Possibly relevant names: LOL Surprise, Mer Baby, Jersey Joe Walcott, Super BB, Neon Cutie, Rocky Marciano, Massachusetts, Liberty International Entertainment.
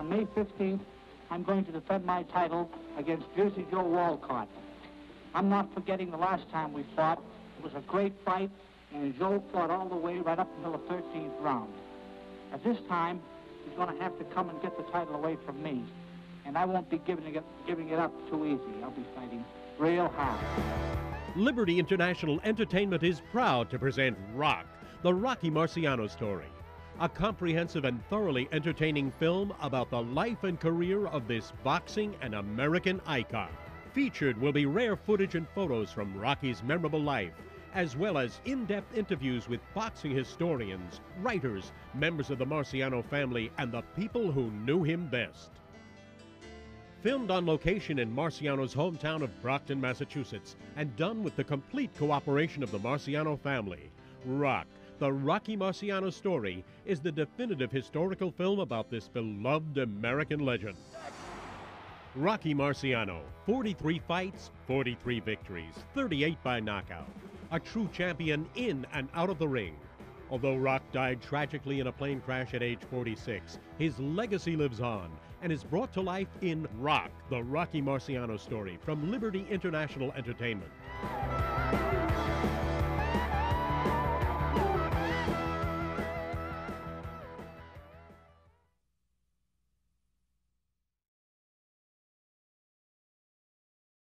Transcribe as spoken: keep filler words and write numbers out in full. On May fifteenth, I'm going to defend my title against Jersey Joe Walcott. I'm not forgetting the last time we fought. It was a great fight, and Joe fought all the way right up until the thirteenth round. At this time, he's going to have to come and get the title away from me, and I won't be giving it, giving it up too easy. I'll be fighting real hard. Liberty International Entertainment is proud to present Rock, the Rocky Marciano story. A comprehensive and thoroughly entertaining film about the life and career of this boxing and American icon. Featured will be rare footage and photos from Rocky's memorable life, as well as in-depth interviews with boxing historians, writers, members of the Marciano family, and the people who knew him best. Filmed on location in Marciano's hometown of Brockton, Massachusetts, and done with the complete cooperation of the Marciano family, Rock, the Rocky Marciano story, is the definitive historical film about this beloved American legend. Rocky Marciano, forty-three fights, forty-three victories, thirty-eight by knockout. A true champion in and out of the ring. Although Rock died tragically in a plane crash at age forty-six, his legacy lives on and is brought to life in Rock, the Rocky Marciano story from Liberty International Entertainment.